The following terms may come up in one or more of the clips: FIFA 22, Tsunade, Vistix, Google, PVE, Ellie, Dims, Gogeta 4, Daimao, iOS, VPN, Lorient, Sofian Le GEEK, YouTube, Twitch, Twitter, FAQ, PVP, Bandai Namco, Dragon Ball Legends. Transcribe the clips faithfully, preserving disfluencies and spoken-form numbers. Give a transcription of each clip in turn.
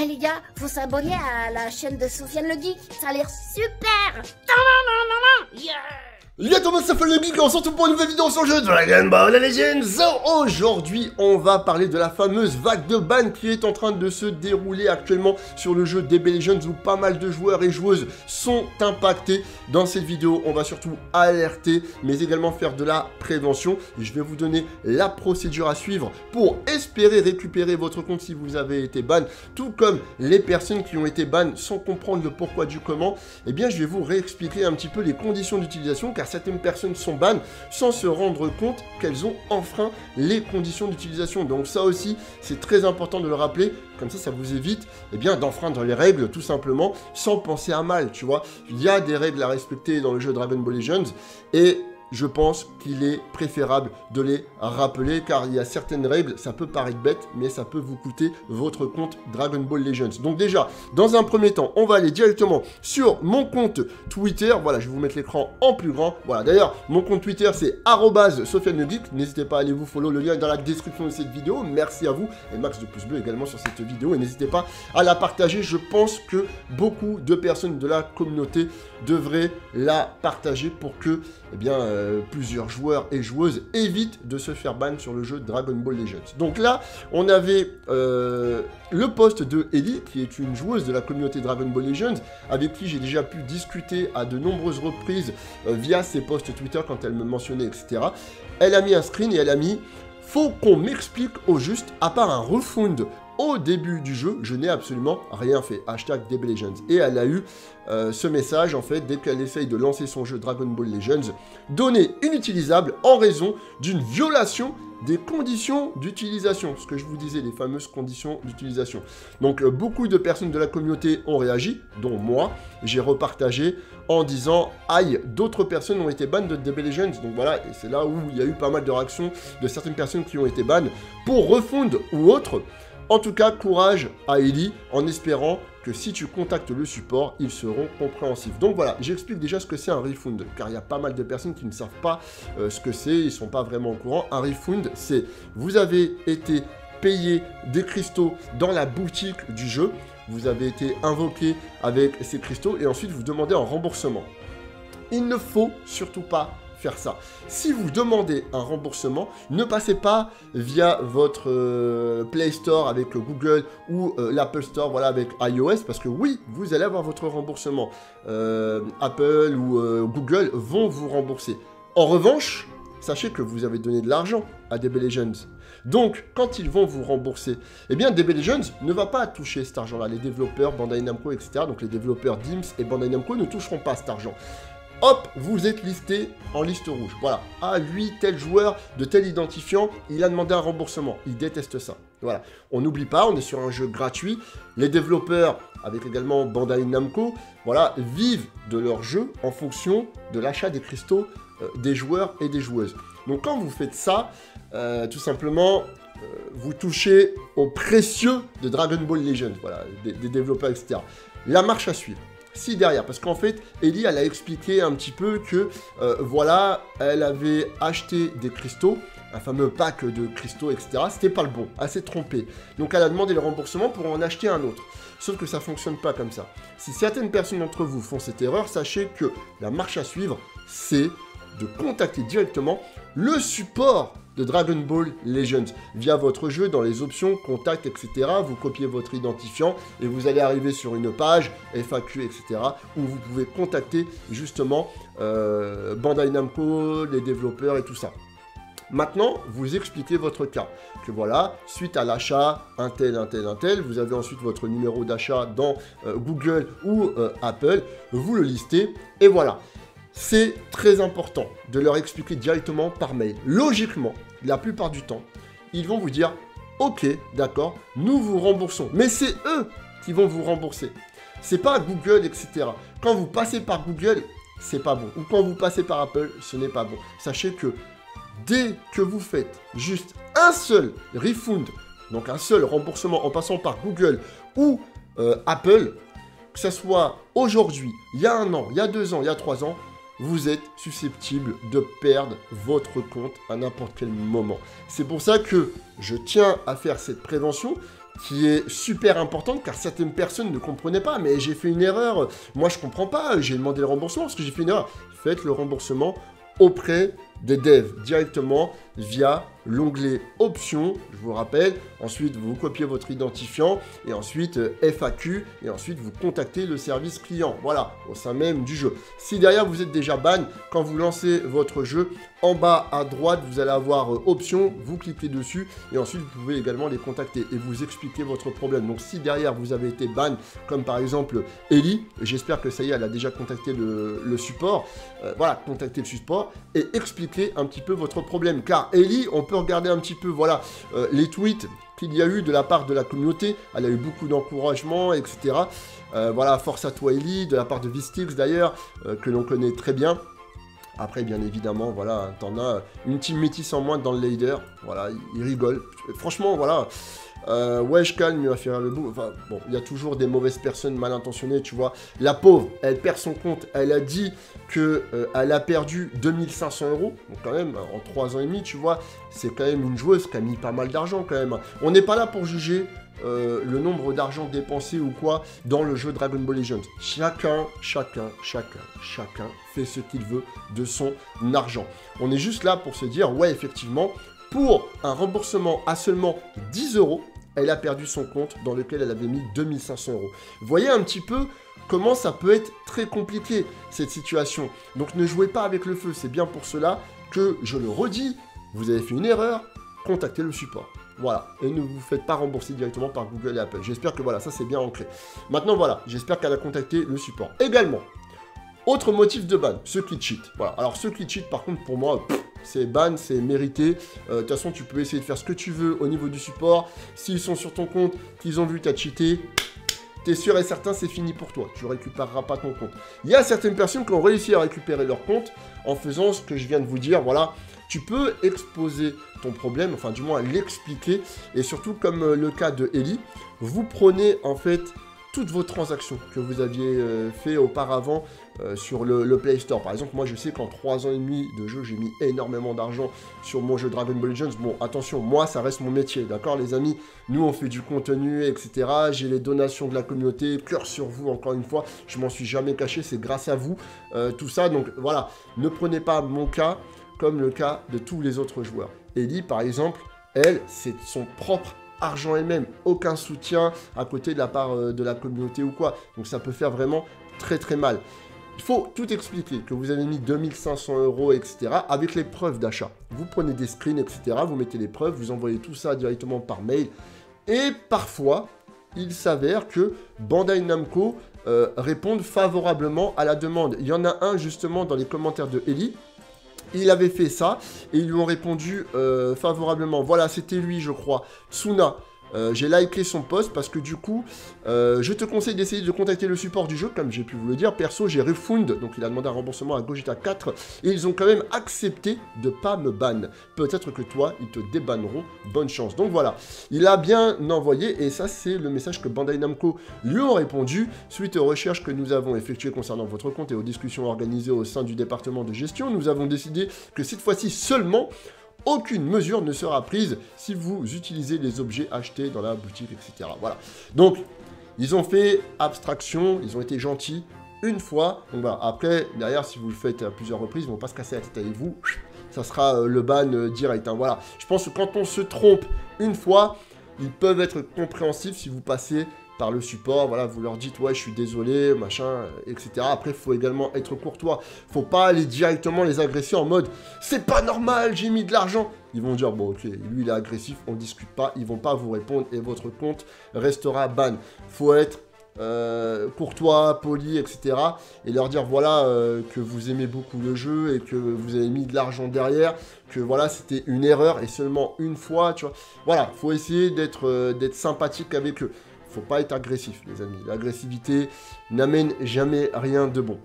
Eh hey, les gars, faut s'abonner à la chaîne de Sofian Le Geek, ça a l'air super. Yeah. Les gars, tout le monde, ça fait le geek, on se retrouve pour une nouvelle vidéo sur le jeu Dragon Ball Legends. Aujourd'hui, on va parler de la fameuse vague de ban qui est en train de se dérouler actuellement sur le jeu D B Legends, où pas mal de joueurs et joueuses sont impactés. Dans cette vidéo, on va surtout alerter, mais également faire de la prévention. Et je vais vous donner la procédure à suivre pour espérer récupérer votre compte si vous avez été ban, tout comme les personnes qui ont été ban sans comprendre le pourquoi du comment. Eh bien, je vais vous réexpliquer un petit peu les conditions d'utilisation, car certaines personnes sont bannes sans se rendre compte qu'elles ont enfreint les conditions d'utilisation. Donc ça aussi, c'est très important de le rappeler. Comme ça, ça vous évite eh bien, d'enfreindre les règles, tout simplement, sans penser à mal, tu vois. Il y a des règles à respecter dans le jeu Dragon Ball Legends, et je pense qu'il est préférable de les rappeler, car il y a certaines règles, ça peut paraître bête, mais ça peut vous coûter votre compte Dragon Ball Legends. Donc déjà, dans un premier temps, on va aller directement sur mon compte Twitter. Voilà, je vais vous mettre l'écran en plus grand. Voilà, d'ailleurs, mon compte Twitter, c'est arobase Sofian Le Geek. N'hésitez pas à aller vous follow, le lien est dans la description de cette vidéo. Merci à vous, et max de pouces bleus également sur cette vidéo. Et n'hésitez pas à la partager, je pense que beaucoup de personnes de la communauté devraient la partager pour que, eh bien... Euh, plusieurs joueurs et joueuses évitent de se faire ban sur le jeu Dragon Ball Legends. Donc là, on avait euh, le poste de Ellie, qui est une joueuse de la communauté Dragon Ball Legends, avec qui j'ai déjà pu discuter à de nombreuses reprises euh, via ses posts Twitter quand elle me mentionnait, et cetera. Elle a mis un screen et elle a mis « Faut qu'on m'explique au juste, à part un refund ». Au début du jeu, je n'ai absolument rien fait. Hashtag D B Legends. Et elle a eu euh, ce message, en fait, dès qu'elle essaye de lancer son jeu Dragon Ball Legends. Données inutilisables en raison d'une violation des conditions d'utilisation. Ce que je vous disais, les fameuses conditions d'utilisation. Donc, euh, beaucoup de personnes de la communauté ont réagi, dont moi. J'ai repartagé en disant « Aïe, d'autres personnes ont été bannes de D B Legends. » Donc voilà, et c'est là où il y a eu pas mal de réactions de certaines personnes qui ont été bannes pour refund ou autre. En tout cas, courage à Ellie, en espérant que si tu contactes le support, ils seront compréhensifs. Donc voilà, j'explique déjà ce que c'est un refund, car il y a pas mal de personnes qui ne savent pas euh, ce que c'est, ils ne sont pas vraiment au courant. Un refund, c'est vous avez été payé des cristaux dans la boutique du jeu, vous avez été invoqué avec ces cristaux, et ensuite vous demandez un remboursement. Il ne faut surtout pas faire ça. Si vous demandez un remboursement, ne passez pas via votre euh, Play Store avec euh, Google ou euh, l'Apple Store, voilà, avec iOS, parce que oui, vous allez avoir votre remboursement. Euh, Apple ou euh, Google vont vous rembourser. En revanche, sachez que vous avez donné de l'argent à D B Legends. Donc, quand ils vont vous rembourser, eh bien, D B Legends ne va pas toucher cet argent-là. Les développeurs, Bandai Namco, et cetera, donc les développeurs Dims et Bandai Namco ne toucheront pas cet argent. Hop, vous êtes listé en liste rouge. Voilà. Ah, lui, tel joueur, de tel identifiant, il a demandé un remboursement. Il déteste ça. Voilà. On n'oublie pas, on est sur un jeu gratuit. Les développeurs, avec également Bandai Namco, voilà, vivent de leur jeu en fonction de l'achat des cristaux euh, des joueurs et des joueuses. Donc, quand vous faites ça, euh, tout simplement... vous touchez aux précieux de Dragon Ball Legends, voilà, des, des développeurs, et cetera. La marche à suivre, si derrière, parce qu'en fait, Ellie, elle a expliqué un petit peu que, euh, voilà, elle avait acheté des cristaux, un fameux pack de cristaux, et cetera. C'était pas le bon, elle s'est trompée. Donc, elle a demandé le remboursement pour en acheter un autre. Sauf que ça fonctionne pas comme ça. Si certaines personnes d'entre vous font cette erreur, sachez que la marche à suivre, c'est de contacter directement le support de Dragon Ball Legends via votre jeu. Dans les options, contact, et cetera, vous copiez votre identifiant et vous allez arriver sur une page F A Q, et cetera, où vous pouvez contacter justement euh, Bandai Namco, les développeurs et tout ça. Maintenant, vous expliquez votre cas, que voilà, suite à l'achat, un tel, un tel, un tel, vous avez ensuite votre numéro d'achat dans euh, Google ou euh, Apple, vous le listez et voilà. C'est très important de leur expliquer directement par mail. Logiquement, la plupart du temps, ils vont vous dire « Ok, d'accord, nous vous remboursons. » Mais c'est eux qui vont vous rembourser. C'est pas Google, et cetera. Quand vous passez par Google, c'est pas bon. Ou quand vous passez par Apple, ce n'est pas bon. Sachez que dès que vous faites juste un seul refund, donc un seul remboursement en passant par Google ou euh, Apple, que ce soit aujourd'hui, il y a un an, il y a deux ans, il y a trois ans, vous êtes susceptible de perdre votre compte à n'importe quel moment. C'est pour ça que je tiens à faire cette prévention, qui est super importante, car certaines personnes ne comprenaient pas, mais j'ai fait une erreur, moi je comprends pas, j'ai demandé le remboursement, parce que j'ai fait une erreur. Faites le remboursement auprès des devs, directement via l'onglet options, je vous rappelle. Ensuite, vous copiez votre identifiant, et ensuite euh, F A Q, et ensuite vous contactez le service client, voilà, au sein même du jeu. Si derrière vous êtes déjà ban, quand vous lancez votre jeu, en bas à droite, vous allez avoir euh, options, vous cliquez dessus, et ensuite vous pouvez également les contacter, et vous expliquer votre problème. Donc si derrière vous avez été ban, comme par exemple Ellie, j'espère que ça y est, elle a déjà contacté le, le support, euh, voilà, contactez le support, et expliquez un petit peu votre problème, car Ellie, on peut regarder un petit peu, voilà, euh, les tweets qu'il y a eu de la part de la communauté, elle a eu beaucoup d'encouragement, et cetera. Euh, voilà, force à toi Ellie, de la part de Vistix d'ailleurs, euh, que l'on connaît très bien. Après, bien évidemment, voilà, t'en as une team métisse en moins dans le leader, voilà, il rigole. Franchement, voilà, euh, ouais, je calme, il va faire le bout. Enfin, bon, il y a toujours des mauvaises personnes mal intentionnées, tu vois. La pauvre, elle perd son compte, elle a dit qu'elle euh, a perdu deux mille cinq cents euros, donc quand même, en trois ans et demi, tu vois, c'est quand même une joueuse qui a mis pas mal d'argent, quand même. On n'est pas là pour juger Euh, le nombre d'argent dépensé ou quoi dans le jeu Dragon Ball Legends. Chacun, chacun, chacun, chacun fait ce qu'il veut de son argent. On est juste là pour se dire, ouais, effectivement, pour un remboursement à seulement dix euros, elle a perdu son compte dans lequel elle avait mis deux mille cinq cents euros. Voyez un petit peu comment ça peut être très compliqué, cette situation. Donc ne jouez pas avec le feu. C'est bien pour cela que, je le redis, vous avez fait une erreur, contactez le support. Voilà, et ne vous faites pas rembourser directement par Google et Apple. J'espère que voilà, ça c'est bien ancré. Maintenant voilà, j'espère qu'elle a contacté le support. Également, autre motif de ban, ceux qui cheat. Voilà, alors ceux qui cheat par contre pour moi, c'est ban, c'est mérité. Euh, de toute façon, tu peux essayer de faire ce que tu veux au niveau du support. S'ils sont sur ton compte, qu'ils ont vu t'as cheaté, t'es sûr et certain, c'est fini pour toi. Tu récupéreras pas ton compte. Il y a certaines personnes qui ont réussi à récupérer leur compte en faisant ce que je viens de vous dire, voilà. Tu peux exposer ton problème, enfin du moins l'expliquer, et surtout comme le cas de Ellie, vous prenez en fait toutes vos transactions que vous aviez euh, fait auparavant euh, sur le, le Play Store. Par exemple, moi je sais qu'en trois ans et demi de jeu, j'ai mis énormément d'argent sur mon jeu Dragon Ball Legends. Bon, attention, moi ça reste mon métier, d'accord les amis? Nous on fait du contenu, et cetera. J'ai les donations de la communauté, cœur sur vous encore une fois, je m'en suis jamais caché, c'est grâce à vous, euh, tout ça. Donc voilà, ne prenez pas mon cas comme le cas de tous les autres joueurs. Ellie, par exemple, elle, c'est son propre argent elle-même. Aucun soutien à côté de la part euh, de la communauté ou quoi. Donc ça peut faire vraiment très très mal. Il faut tout expliquer, que vous avez mis deux mille cinq cents euros, et cetera, avec les preuves d'achat. Vous prenez des screens, et cetera, vous mettez les preuves, vous envoyez tout ça directement par mail. Et parfois, il s'avère que Bandai Namco euh, répondent favorablement à la demande. Il y en a un, justement, dans les commentaires de Ellie. Il avait fait ça, et ils lui ont répondu euh, favorablement. Voilà, c'était lui, je crois, Tsunade. Euh, j'ai liké son post parce que du coup, euh, je te conseille d'essayer de contacter le support du jeu, comme j'ai pu vous le dire. Perso, j'ai refund, donc il a demandé un remboursement à Gogeta quatre, et ils ont quand même accepté de pas me ban. Peut-être que toi, ils te débanneront. Bonne chance. Donc voilà, il a bien envoyé, et ça, c'est le message que Bandai Namco lui ont répondu suite aux recherches que nous avons effectuées concernant votre compte et aux discussions organisées au sein du département de gestion. Nous avons décidé que cette fois-ci seulement, aucune mesure ne sera prise si vous utilisez les objets achetés dans la boutique, et cetera. Voilà. Donc, ils ont fait abstraction, ils ont été gentils une fois. Donc voilà. Après, derrière, si vous le faites à plusieurs reprises, ils ne vont pas se casser la tête avec vous. Ça sera le ban direct. Hein. Voilà. Je pense que quand on se trompe une fois, ils peuvent être compréhensifs si vous passez par le support, voilà, vous leur dites ouais je suis désolé, machin, et cetera. Après, il faut également être courtois, faut pas aller directement les agresser en mode c'est pas normal, j'ai mis de l'argent. Ils vont dire bon ok, lui il est agressif, on discute pas, ils vont pas vous répondre et votre compte restera ban. Faut être Euh, courtois, poli, et cetera. Et leur dire voilà euh, que vous aimez beaucoup le jeu et que vous avez mis de l'argent derrière, que voilà c'était une erreur et seulement une fois, tu vois. Voilà, faut essayer d'être euh, d'être sympathique avec eux. Faut pas être agressif, les amis. L'agressivité n'amène jamais rien de bon.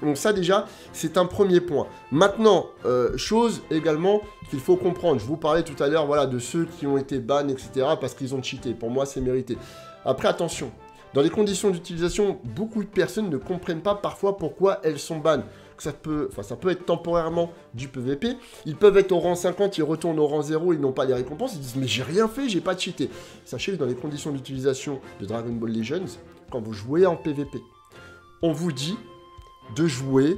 Donc ça déjà, c'est un premier point. Maintenant, euh, chose également qu'il faut comprendre. Je vous parlais tout à l'heure, voilà, de ceux qui ont été bannés, et cetera, parce qu'ils ont cheaté. Pour moi, c'est mérité. Après, attention. Dans les conditions d'utilisation, beaucoup de personnes ne comprennent pas parfois pourquoi elles sont bannes. que ça peut, enfin ça peut être temporairement du P V P. Ils peuvent être au rang cinquante, ils retournent au rang zéro, ils n'ont pas les récompenses, ils disent mais j'ai rien fait, j'ai pas cheaté. Sachez que dans les conditions d'utilisation de Dragon Ball Legends, quand vous jouez en P V P, on vous dit de jouer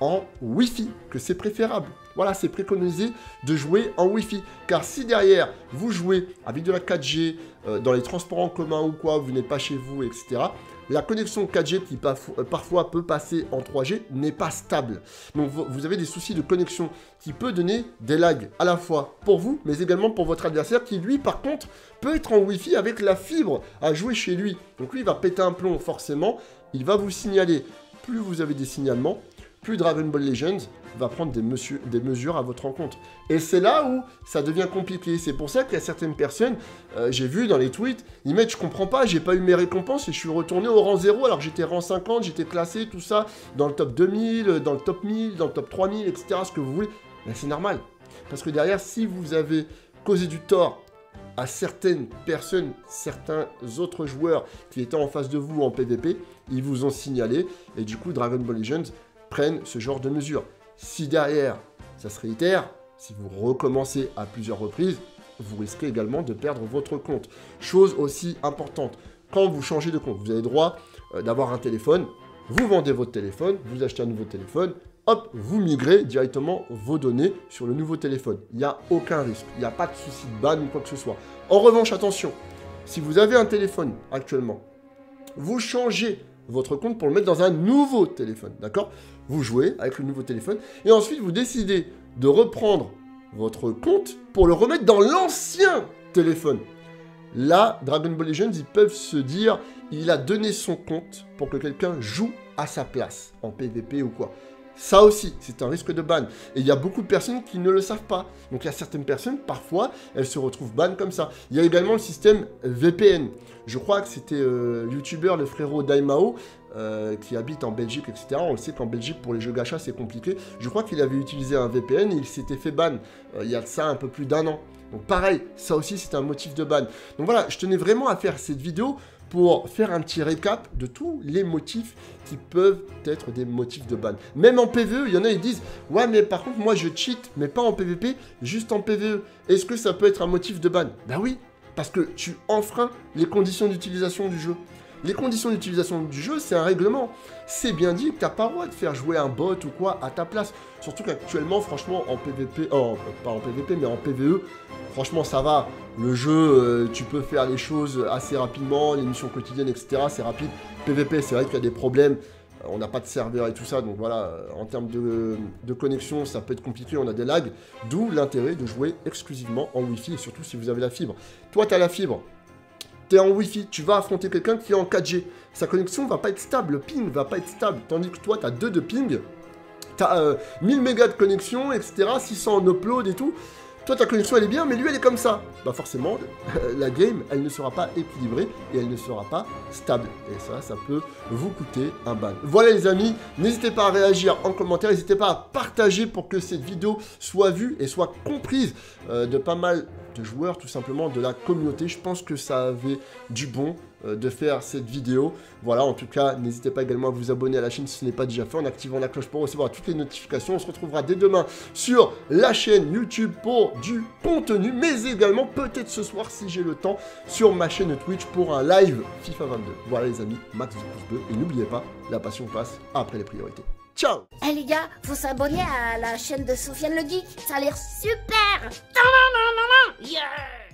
en Wi-Fi, que c'est préférable. Voilà, c'est préconisé de jouer en Wi-Fi. Car si derrière, vous jouez avec de la quatre G, euh, dans les transports en commun ou quoi, vous n'êtes pas chez vous, et cetera, la connexion quatre G qui parfois peut passer en trois G n'est pas stable. Donc vous avez des soucis de connexion qui peut donner des lags à la fois pour vous, mais également pour votre adversaire qui lui par contre peut être en Wi-Fi avec la fibre à jouer chez lui. Donc lui il va péter un plomb forcément, il va vous signaler. Plus vous avez des signalements, plus Dragon Ball Legends va prendre des, mesure, des mesures à votre rencontre. Et c'est là où ça devient compliqué. C'est pour ça qu'il y a certaines personnes, euh, j'ai vu dans les tweets, ils mettent « je comprends pas, j'ai pas eu mes récompenses et je suis retourné au rang zéro, alors j'étais rang cinquante, j'étais classé, tout ça, dans le top deux mille, dans le top mille, dans le top trois mille, et cetera, ce que vous voulez. » Ben, c'est normal. Parce que derrière, si vous avez causé du tort à certaines personnes, certains autres joueurs qui étaient en face de vous en P V P, ils vous ont signalé, et du coup, Dragon Ball Legends prennent ce genre de mesures. Si derrière, ça se réitère, si vous recommencez à plusieurs reprises, vous risquez également de perdre votre compte. Chose aussi importante, quand vous changez de compte, vous avez droit euh, d'avoir un téléphone, vous vendez votre téléphone, vous achetez un nouveau téléphone, hop, vous migrez directement vos données sur le nouveau téléphone. Il n'y a aucun risque, il n'y a pas de souci de ban ou quoi que ce soit. En revanche, attention, si vous avez un téléphone actuellement, vous changez votre compte pour le mettre dans un nouveau téléphone, d'accord? Vous jouez avec le nouveau téléphone, et ensuite vous décidez de reprendre votre compte pour le remettre dans l'ancien téléphone. Là, Dragon Ball Legends, ils peuvent se dire, il a donné son compte pour que quelqu'un joue à sa place, en P V P ou quoi. Ça aussi, c'est un risque de ban. Et il y a beaucoup de personnes qui ne le savent pas. Donc il y a certaines personnes, parfois, elles se retrouvent ban comme ça. Il y a également le système V P N. Je crois que c'était euh, youtubeur, le frérot Daimao, euh, qui habite en Belgique, et cetera. On le sait qu'en Belgique, pour les jeux gacha, c'est compliqué. Je crois qu'il avait utilisé un V P N et il s'était fait ban. Euh, il y a ça un peu plus d'un an. Donc pareil, ça aussi, c'est un motif de ban. Donc voilà, je tenais vraiment à faire cette vidéo pour faire un petit récap de tous les motifs qui peuvent être des motifs de ban. Même en P V E, il y en a, ils disent « Ouais, mais par contre, moi, je cheat, mais pas en P V P, juste en P V E. Est-ce que ça peut être un motif de ban ?» Ben oui, parce que tu enfreins les conditions d'utilisation du jeu. Les conditions d'utilisation du jeu, c'est un règlement. C'est bien dit que tu n'as pas le droit de faire jouer un bot ou quoi à ta place. Surtout qu'actuellement, franchement, en P V P... Oh, pas en P V P, mais en P V E, franchement, ça va. Le jeu, euh, tu peux faire les choses assez rapidement, les missions quotidiennes, et cetera. C'est rapide. P V P, c'est vrai qu'il y a des problèmes. On n'a pas de serveur et tout ça, donc voilà, en termes de, de connexion, ça peut être compliqué, on a des lags. D'où l'intérêt de jouer exclusivement en Wi-Fi, et surtout si vous avez la fibre. Toi, tu as la fibre. T'es en Wi-Fi, tu vas affronter quelqu'un qui est en quatre G. Sa connexion va pas être stable, le ping va pas être stable. Tandis que toi, t'as deux de ping, t'as euh, mille mégas de connexion, et cetera, six cents en upload et tout. Toi, ta connexion, elle est bien, mais lui, elle est comme ça. Bah forcément, euh, la game, elle ne sera pas équilibrée et elle ne sera pas stable. Et ça, ça peut vous coûter un ban. Voilà les amis, n'hésitez pas à réagir en commentaire, n'hésitez pas à partager pour que cette vidéo soit vue et soit comprise euh, de pas mal de joueurs, tout simplement de la communauté. Je pense que ça avait du bon euh, de faire cette vidéo. Voilà, en tout cas, n'hésitez pas également à vous abonner à la chaîne si ce n'est pas déjà fait, en activant la cloche pour recevoir toutes les notifications. On se retrouvera dès demain sur la chaîne YouTube pour du contenu, mais également peut-être ce soir si j'ai le temps sur ma chaîne Twitch pour un live FIFA vingt-deux. Voilà les amis, max de pouces bleus et n'oubliez pas, la passion passe après les priorités. Ciao. Eh hey les gars, faut s'abonner à la chaîne de Sofian Le Geek, ça a l'air super. Yeah.